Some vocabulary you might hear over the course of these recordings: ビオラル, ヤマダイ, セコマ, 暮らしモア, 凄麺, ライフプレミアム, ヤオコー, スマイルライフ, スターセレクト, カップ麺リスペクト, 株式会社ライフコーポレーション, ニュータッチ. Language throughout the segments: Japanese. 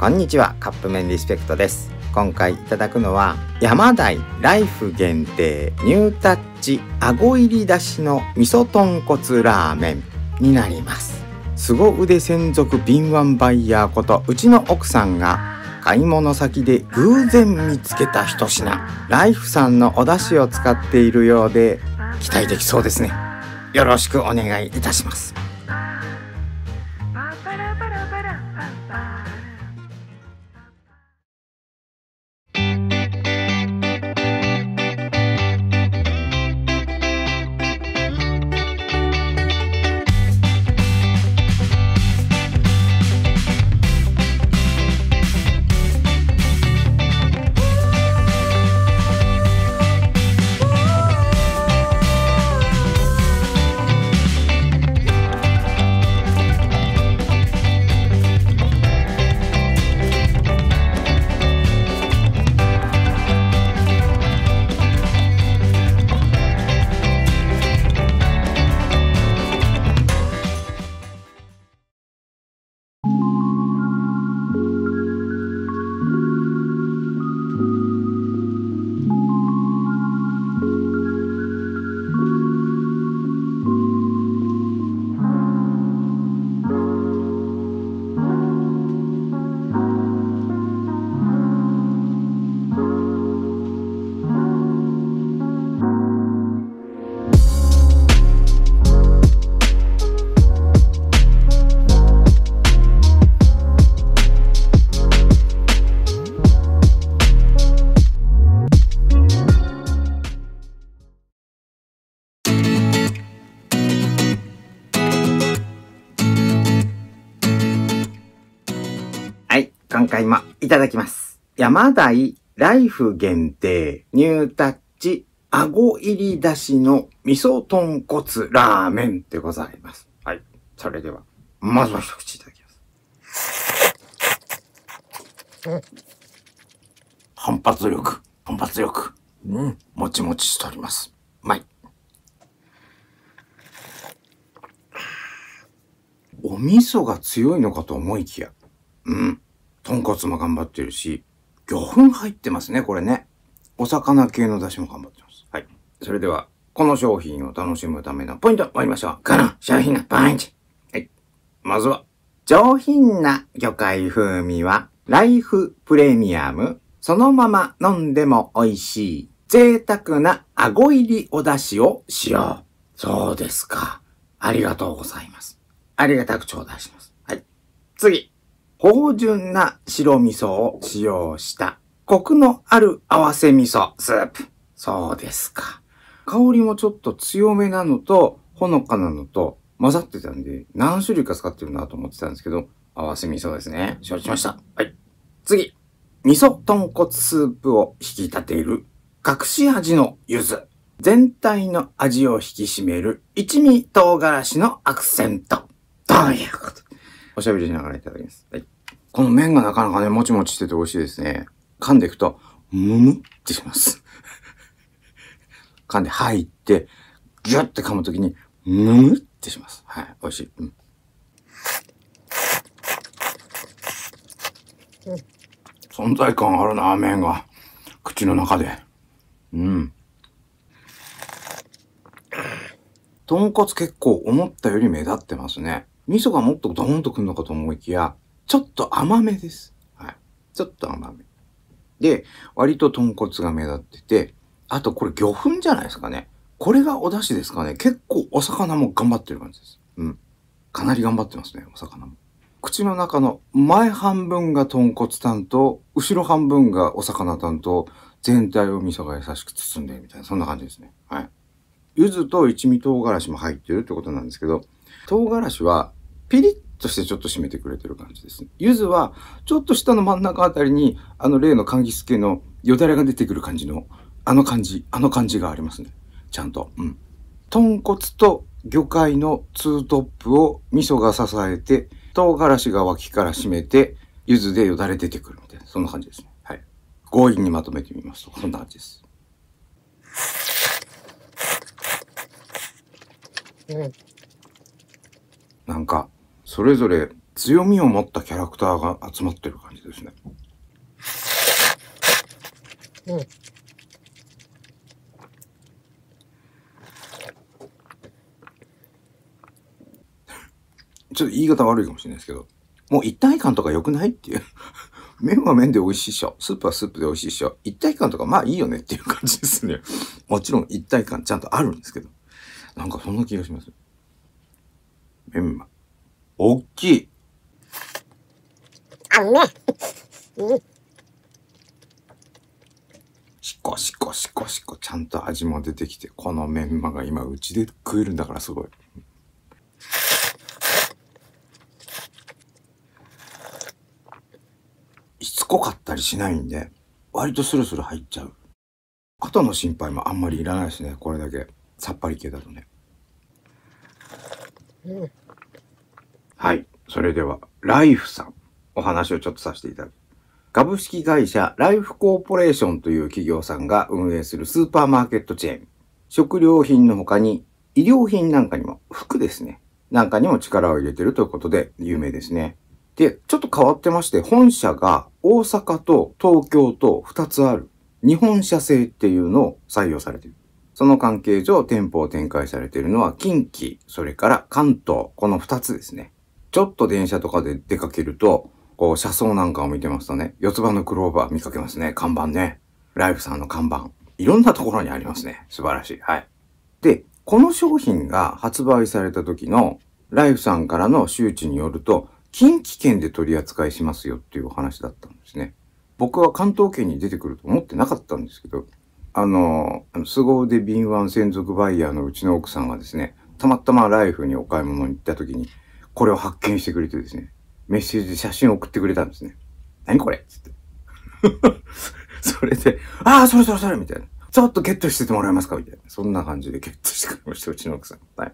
こんにちは、カップ麺リスペクトです。今回いただくのは山大ライフ限定ニュータッチあご入りだしの味噌豚骨ラーメンになります。凄腕専属敏腕バイヤーことうちの奥さんが買い物先で偶然見つけた一品。ライフさんのお出汁を使っているようで期待できそうですね。よろしくお願いいたします。今回もいただきます。山大ライフ限定ニュータッチあご入りだしの味噌豚骨ラーメンでございます。はい。それでは、まずは一口いただきます。反発力。うん。もちもちしております。うまい。お味噌が強いのかと思いきや。うん。豚骨も頑張ってるし、魚粉入ってますね、これね。お魚系の出汁も頑張ってます。はい。それでは、この商品を楽しむためのポイント参りましょう。この商品のポイント。はい。まずは、上品な魚介風味は、ライフプレミアム。そのまま飲んでも美味しい。贅沢なあご入りお出汁を使用。そうですか。ありがとうございます。ありがたく頂戴します。はい。次。芳醇な白味噌を使用したコクのある合わせ味噌スープ。そうですか。香りもちょっと強めなのと、ほのかなのと混ざってたんで、何種類か使ってるなと思ってたんですけど、合わせ味噌ですね。承知しました。はい。次。味噌豚骨スープを引き立てる隠し味の柚子。全体の味を引き締める一味唐辛子のアクセント。どういうこと?おしゃべりしながらいただきます。はい。この麺がなかなかね、もちもちしてて美味しいですね。噛んでいくと、むむってします。噛んで入って、ギュッて噛むときに、むむってします。はい。美味しい。うん。存在感あるな、麺が。口の中で。うん。豚骨結構思ったより目立ってますね。味噌がもっとドーンとくるのかと思いきや、ちょっと甘めです。はい。ちょっと甘め。で、割と豚骨が目立ってて、あとこれ魚粉じゃないですかね。これがお出汁ですかね。結構お魚も頑張ってる感じです。うん。かなり頑張ってますね、お魚も。口の中の前半分が豚骨担当、後ろ半分がお魚担当、全体を味噌が優しく包んでるみたいな、そんな感じですね。はい。柚子と一味唐辛子も入ってるってことなんですけど、唐辛子はピリッとしてちょっと締めてくれてる感じですね。柚子はちょっと下の真ん中あたりに例の柑橘系のよだれが出てくる感じのあの感じがありますね。ちゃんと。うん。豚骨と魚介のツートップを味噌が支えて、唐辛子が脇から締めて、柚子でよだれ出てくるみたいな、そんな感じですね。はい。強引にまとめてみますと、そんな感じです。なんか、それぞれ強みを持ったキャラクターが集まってる感じですね。うん。ちょっと言い方悪いかもしれないですけど、もう一体感とか良くないっていう。麺は麺で美味しいっしょ。スープはスープで美味しいっしょ。一体感とかまあいいよねっていう感じですね。もちろん一体感ちゃんとあるんですけど。なんかそんな気がします。麺は。おっきい。あ、うめえ。しこしこしこしこ。ちゃんと味も出てきて、このメンマが今うちで食えるんだからすごい。しつこかったりしないんで、割とスルスル入っちゃう。後の心配もあんまりいらないですね。これだけさっぱり系だとね。うん、はい。それでは、ライフさん。お話をちょっとさせていただく。株式会社ライフコーポレーションという企業さんが運営するスーパーマーケットチェーン。食料品の他に、衣料品なんかにも、服ですね。なんかにも力を入れてるということで有名ですね。で、ちょっと変わってまして、本社が大阪と東京と2つある日本社製っていうのを採用されている。その関係上店舗を展開されているのは近畿、それから関東、この2つですね。ちょっと電車とかで出かけると、こう車窓なんかを見てますとね、四つ葉のクローバー見かけますね。看板ね。ライフさんの看板。いろんなところにありますね。素晴らしい。はい。で、この商品が発売された時のライフさんからの周知によると、近畿圏で取り扱いしますよっていうお話だったんですね。僕は関東圏に出てくると思ってなかったんですけど、凄腕敏腕専属バイヤーのうちの奥さんがですね、たまたまライフにお買い物に行った時に、これを発見してくれてですね、メッセージで写真を送ってくれたんですね。何これつって。それで、ああ、それそれそれみたいな。ちょっとゲットしててもらえますかみたいな。そんな感じでゲットしてくれました、うちの奥さん。はい。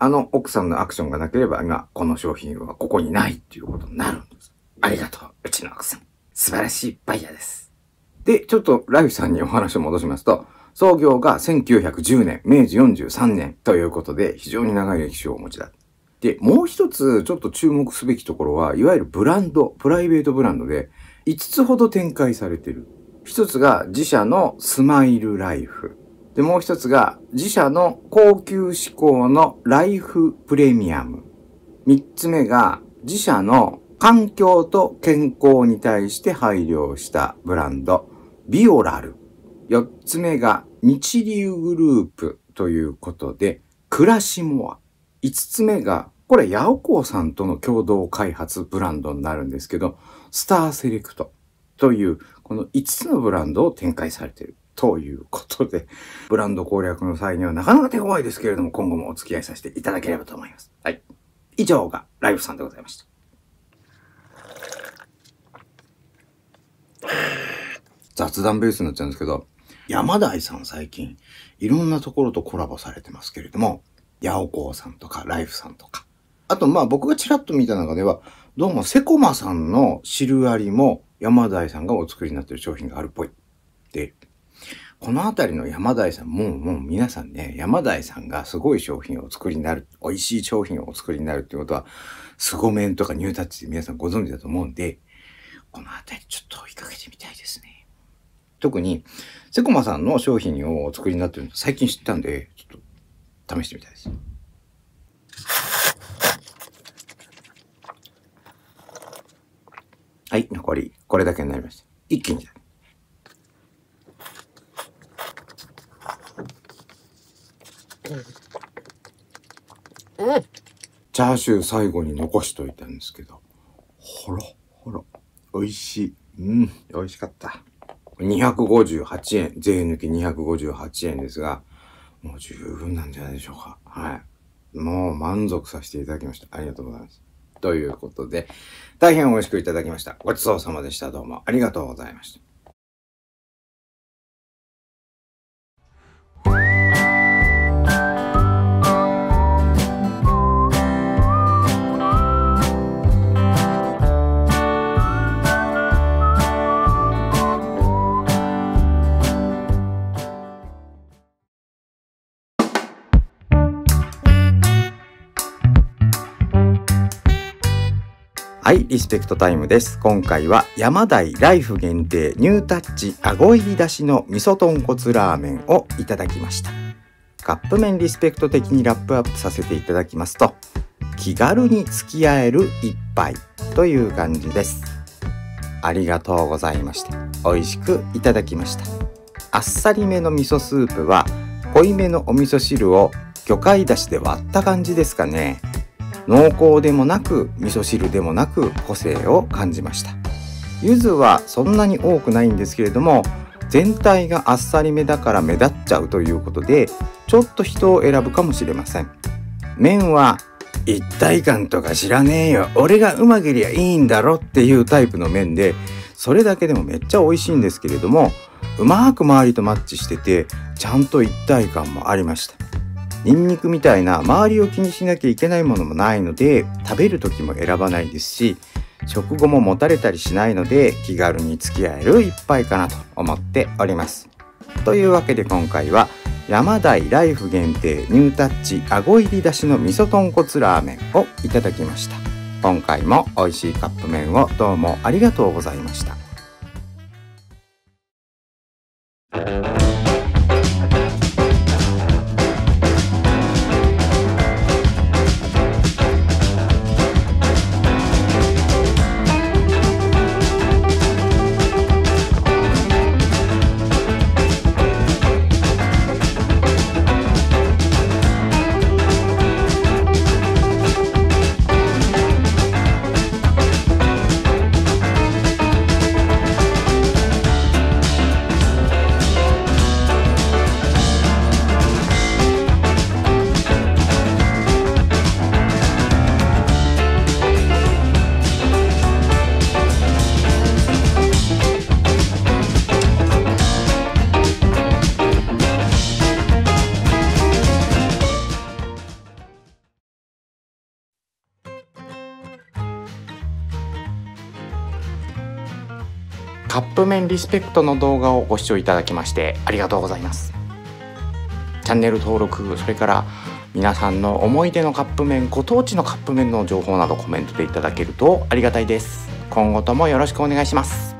あの奥さんのアクションがなければ今この商品はここにないっていうことになるんです。ありがとう、うちの奥さん。素晴らしいバイヤーです。で、ちょっとライフさんにお話を戻しますと、創業が1910年、明治43年ということで非常に長い歴史をお持ちだ。で、もう一つちょっと注目すべきところは、いわゆるブランド、プライベートブランドで5つほど展開されている。一つが自社のスマイルライフ。で、もう一つが、自社の高級志向のライフプレミアム。三つ目が、自社の環境と健康に対して配慮したブランド、ビオラル。四つ目が、日流グループということで、暮らしモア。五つ目が、これ、ヤオコーさんとの共同開発ブランドになるんですけど、スターセレクトという、この五つのブランドを展開されている。ということで、ブランド攻略の際にはなかなか手強いですけれども、今後もお付き合いさせていただければと思います。はい。以上がライフさんでございました。雑談ベースになっちゃうんですけど、山田さん最近、いろんなところとコラボされてますけれども、ヤオコーさんとかライフさんとか、あとまあ僕がちらっと見た中では、どうもセコマさんの汁ありも山田さんがお作りになってる商品があるっぽい。で、このあたりの山田さん、もう皆さんね、山田さんがすごい商品をお作りになる、美味しい商品をお作りになるってことは、凄麺とかニュータッチで皆さんご存知だと思うんで、このあたりちょっと追いかけてみたいですね。特に、セコマさんの商品をお作りになってるの最近知ったんで、ちょっと試してみたいです。はい、残り、これだけになりました。一気に。うん、チャーシュー最後に残しといたんですけど、ほろほろ美味しい。うん、美味しかった。258円税抜き258円ですが、もう十分なんじゃないでしょうか。はい、もう満足させていただきました。ありがとうございます。ということで、大変美味しくいただきました。ごちそうさまでした。どうもありがとうございました。はい、リスペクトタイムです。今回は山大ライフ限定ニュータッチ顎入りだしの味噌豚骨ラーメンをいただきました。カップ麺リスペクト的にラップアップさせていただきますと、気軽に付き合える一杯という感じです。ありがとうございました。美味しくいただきました。あっさりめの味噌スープは濃いめのお味噌汁を魚介だしで割った感じですかね。濃厚でもなく味噌汁でもなく個性を感じました。柚子はそんなに多くないんですけれども、全体があっさりめだから目立っちゃうということでちょっと人を選ぶかもしれません。麺は一体感とか知らねえよ、俺がうまけりゃいいんだろっていうタイプの麺で、それだけでもめっちゃ美味しいんですけれども、うまく周りとマッチしててちゃんと一体感もありました。ニンニクみたいな周りを気にしなきゃいけないものもないので、食べる時も選ばないですし、食後ももたれたりしないので気軽に付き合える一杯かなと思っております。というわけで今回は山大ライフ限定ニュータッチ顎入りだしの味噌豚骨ラーメンをいただきました。今回も美味しいカップ麺をどうもありがとうございました。カップ麺リスペクトの動画をご視聴いただきましてありがとうございます。チャンネル登録、それから皆さんの思い出のカップ麺、ご当地のカップ麺の情報などコメントでいただけるとありがたいです。今後ともよろしくお願いします。